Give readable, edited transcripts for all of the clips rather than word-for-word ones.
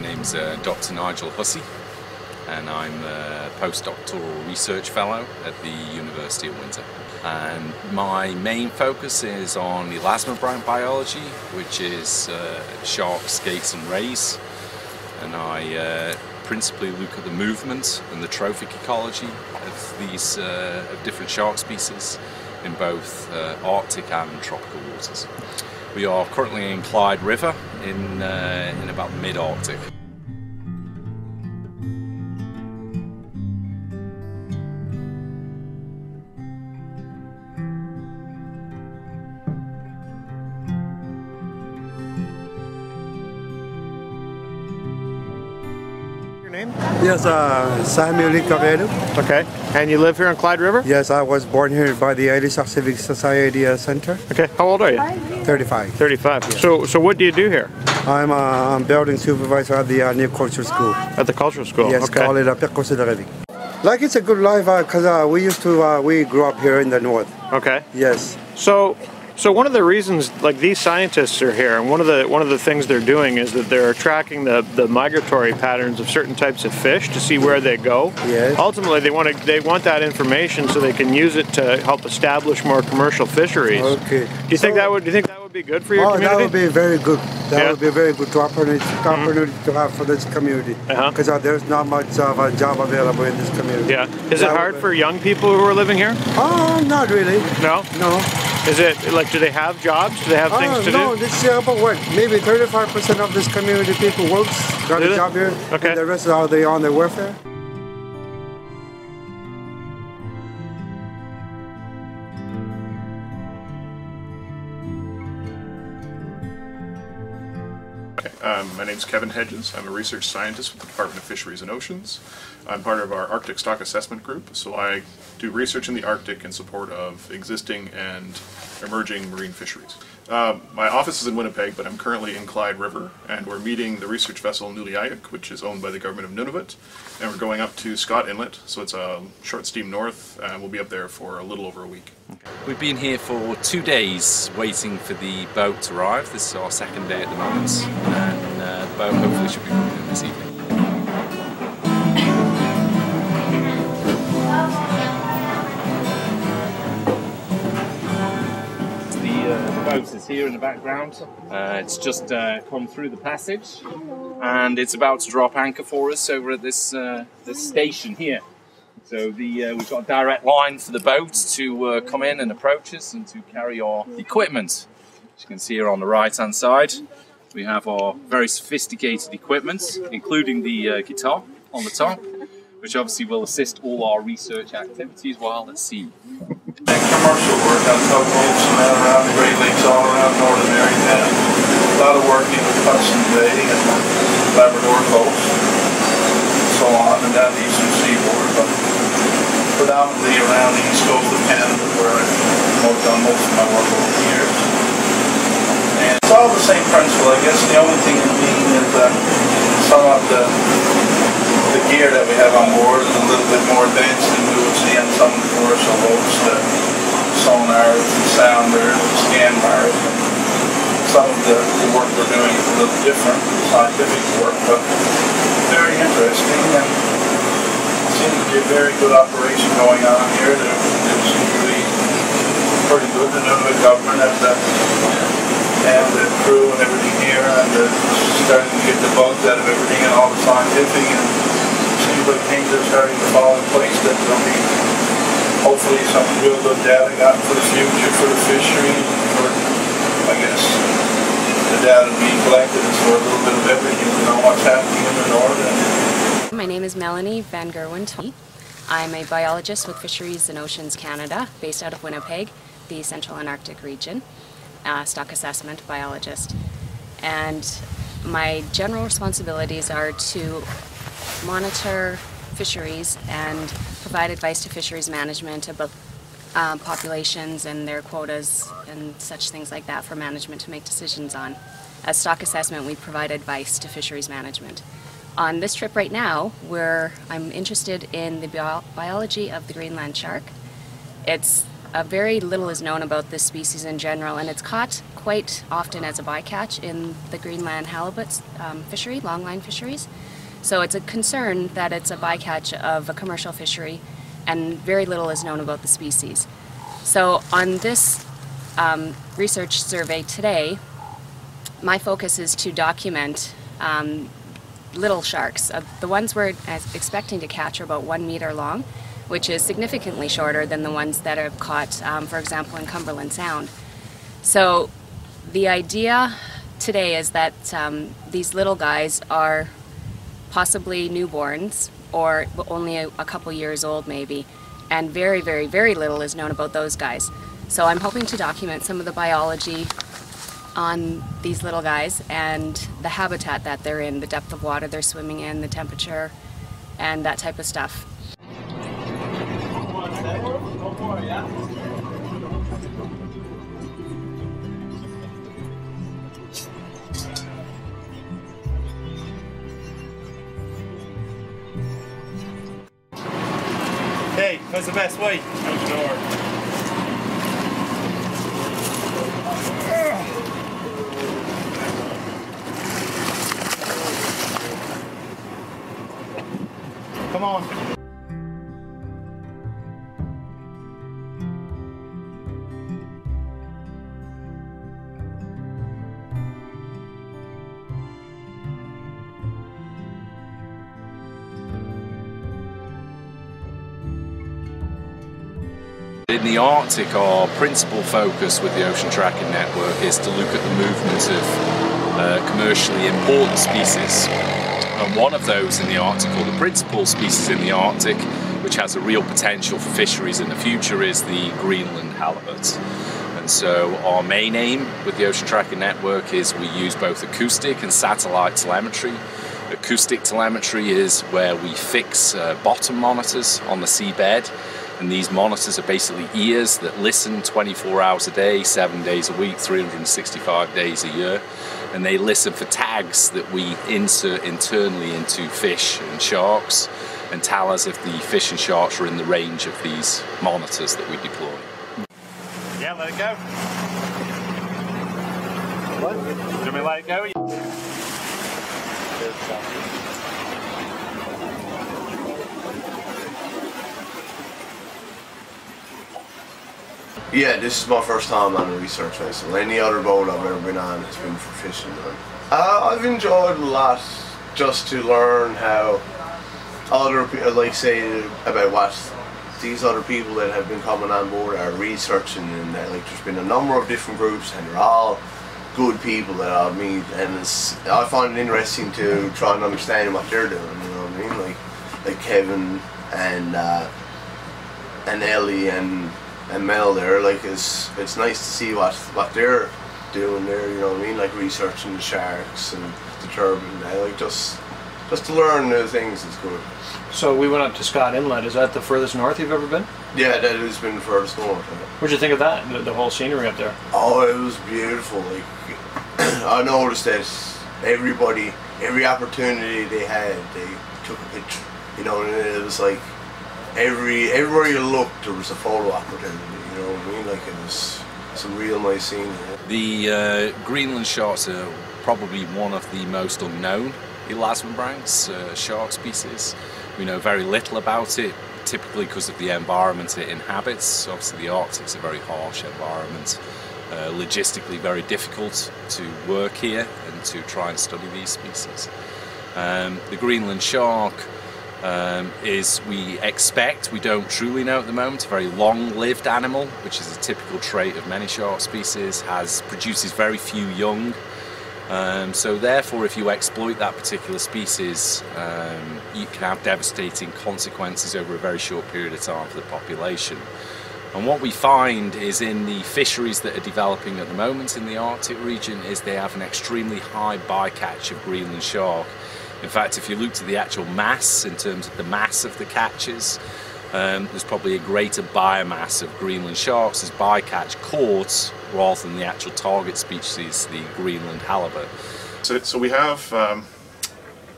name's Dr. Nigel Hussey, and I'm a postdoctoral research fellow at the University of Windsor. And my main focus is on elasmobranch biology, which is sharks, skates and rays. And I principally look at the movement and the trophic ecology of these of different shark species in both Arctic and tropical waters. We are currently in Clyde River in about mid-Arctic. Yes, Samueli Cavelli. Okay, and you live here on Clyde River? Yes, I was born here by the Elizac Civic Society Center. Okay, how old are you? 35. 35. Yeah. So what do you do here? I'm a building supervisor at the New Cultural School. At the Cultural School? Yes, okay. Call it like it's a good life because we used to, we grew up here in the north. Okay. Yes. So one of the reasons, like, these scientists are here, and one of the things they're doing is that they're tracking the migratory patterns of certain types of fish to see where they go. Yes. Ultimately, they want that information so they can use it to help establish more commercial fisheries. Okay. Do you think that would be good for your community? That would be very good. That would be very good to opportunity to have for this community because there's not much of a job available in this community. Yeah. Is it hard for young people who are living here? Not really. No. No. Is it, like, do they have jobs? Do they have things to do? No, this is about work. Maybe 35% of this community people got a job here. Okay. And the rest are they on their welfare. My name's Kevin Hedges. I'm a research scientist with the Department of Fisheries and Oceans. I'm part of our Arctic Stock Assessment Group, so I do research in the Arctic in support of existing and emerging marine fisheries. My office is in Winnipeg, but I'm currently in Clyde River, and we're meeting the research vessel Nuliaik, which is owned by the Government of Nunavut, and we're going up to Scott Inlet, so it's a short steam north, and we'll be up there for a little over a week. We've been here for 2 days waiting for the boat to arrive. This is our second day at the moment, and the boat hopefully should be moving this evening. The boat is here in the background. It's just come through the passage, and it's about to drop anchor for us over at this station here. So we've got a direct line for the boat to come in and approach us and to carry our equipment. As you can see here on the right-hand side, we have our very sophisticated equipment, including the guitar on the top, which obviously will assist all our research activities while at sea. Commercial work on tugboats around the Great Lakes, all around northern America. A lot of work in Hudson Bay and the Labrador coast, and so on, and down the eastern seaboard, but predominantly around the east coast of Canada, where I've done most of my work over the years. And it's all the same principle, I guess. The only thing in being is some of the gear that we have on board is a little bit more advanced than we would see on some of the commercial boats. Sonars and sounders and scan bars. Some of the work we're doing is a little different, scientific work, but very interesting, and seems to be a very good operation going on here. They seem to be pretty good. The Nunavut government has the crew and everything here, and starting to get the bugs out of everything and all the scientific, and seems like things are starting to fall in place that they'll be. Hopefully some real good data got for the future, for the fishery, for, I guess, the data being collected is for a little bit of everything, you know, what's happening in the north. My name is Melanie Van Gerwinton. I'm a biologist with Fisheries and Oceans Canada, based out of Winnipeg, the Central and Arctic region, stock assessment biologist. And my general responsibilities are to monitor fisheries and provide advice to fisheries management about populations and their quotas and such things like that for management to make decisions on. As stock assessment, we provide advice to fisheries management. On this trip right now, I'm interested in the biology of the Greenland shark. It's Very little is known about this species in general, and it's caught quite often as a bycatch in the Greenland halibut fishery, longline fisheries. So it's a concern that it's a bycatch of a commercial fishery, and very little is known about the species. So on this research survey today, my focus is to document little sharks. The ones we're expecting to catch are about 1 meter long, which is significantly shorter than the ones that are caught, for example, in Cumberland Sound. So the idea today is that these little guys are possibly newborns or only a couple years old maybe, and very, very, very little is known about those guys. So I'm hoping to document some of the biology on these little guys and the habitat that they're in, the depth of water they're swimming in, the temperature, and that type of stuff. Hey, that's the best way. Out the door. Come on. In the Arctic, our principal focus with the Ocean Tracking Network is to look at the movement of commercially important species. And one of those in the Arctic, or the principal species in the Arctic, which has a real potential for fisheries in the future, is the Greenland halibut. And so our main aim with the Ocean Tracking Network is we use both acoustic and satellite telemetry. Acoustic telemetry is where we fix bottom monitors on the seabed. And these monitors are basically ears that listen 24 hours a day, 7 days a week, 365 days a year. And they listen for tags that we insert internally into fish and sharks and tell us if the fish and sharks are in the range of these monitors that we deploy. Yeah, let it go. What? Do you want me to let it go? Yeah. Yeah, this is my first time on a research vessel. Any other boat I've ever been on has been for fishing. I've enjoyed a lot just to learn how other people, like say about what these other people that have been coming on board are researching, and that, like, there's been a number of different groups and they're all good people that I meet, and it's, I find it interesting to try and understand what they're doing, you know what I mean? Like Kevin and Ellie and Mel there, like it's nice to see what they're doing there, you know what I mean, like researching the sharks and the turbine. I like just to learn new things is good. So we went up to Scott Inlet. Is that the furthest north you've ever been? Yeah, that has been the furthest north. What'd you think of that, the whole scenery up there? Oh, it was beautiful. Like I noticed that everybody, every opportunity they had, they took a picture, you know, and it was like everywhere you looked, there was a photo opportunity, you know what I mean? Like, it was some real nice scenery. The Greenland sharks are probably one of the most unknown elasmobranch shark species. We know very little about it, typically because of the environment it inhabits. Obviously, the Arctic's a very harsh environment. Logistically, very difficult to work here and to try and study these species. The Greenland shark is, we expect, we don't truly know at the moment, a very long-lived animal, which is a typical trait of many shark species, produces very few young. So therefore, if you exploit that particular species, you can have devastating consequences over a very short period of time for the population. And what we find is in the fisheries that are developing at the moment in the Arctic region is they have an extremely high bycatch of Greenland shark. In fact, if you look to the actual mass, in terms of the mass of the catches, there's probably a greater biomass of Greenland sharks as bycatch caught rather than the actual target species, the Greenland halibut. So we have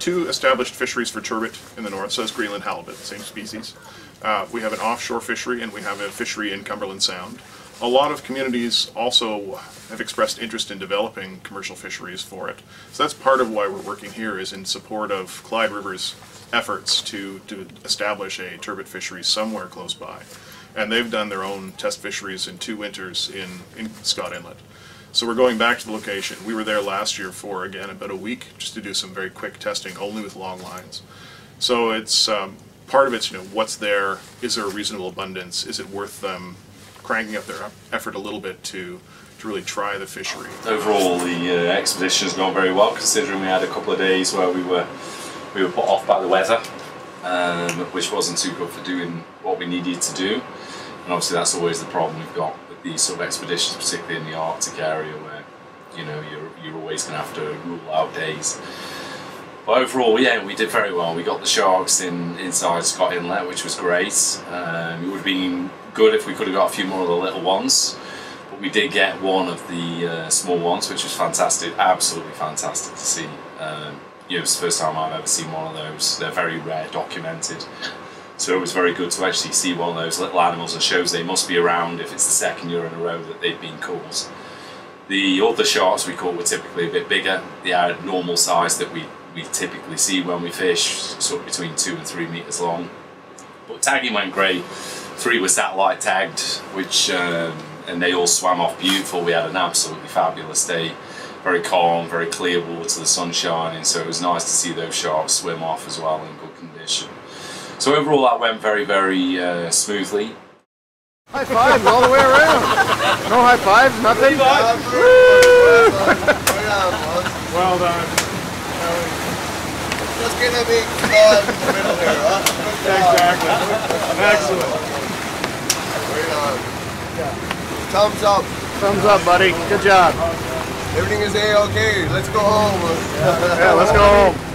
two established fisheries for turbot in the north, so it's Greenland halibut, same species. We have an offshore fishery and we have a fishery in Cumberland Sound. A lot of communities also have expressed interest in developing commercial fisheries for it. So that's part of why we're working here, is in support of Clyde River's efforts to establish a turbot fishery somewhere close by. And they've done their own test fisheries in 2 winters in Scott Inlet. So we're going back to the location. We were there last year for, again, about a week, just to do some very quick testing, only with long lines. So it's part of it's, you know, what's there, is there a reasonable abundance, is it worth them cranking up their effort a little bit to really try the fishery. Overall, the expedition has gone very well, considering we had a couple of days where we were put off by the weather, which wasn't too good for doing what we needed to do. And obviously, that's always the problem we've got with these sort of expeditions, particularly in the Arctic area, where you know you're always going to have to rule out days. But overall, yeah, we did very well. We got the sharks inside Scott Inlet, which was great. It would have been good if we could have got a few more of the little ones, but we did get one of the small ones, which was fantastic, absolutely fantastic to see. You know, it's the first time I've ever seen one of those. They're very rare, documented, so it was very good to actually see one of those little animals, and shows they must be around if it's the second year in a row that they've been caught. The other sharks we caught were typically a bit bigger. They are normal size that we typically see when we fish, sort of between 2 and 3 meters long. But tagging went great. 3 were satellite tagged, which and they all swam off beautiful. We had an absolutely fabulous day, very calm, very clear water, the sun shining, so it was nice to see those sharks swim off as well in good condition. So overall that went very, very smoothly. High fives all the way around. No high fives, nothing. Well done. Just gonna be in the middle there, huh? Exactly. Excellent. Thumbs up. Thumbs up, buddy. Good job. Everything is A-okay. Let's go home. Yeah, let's go home.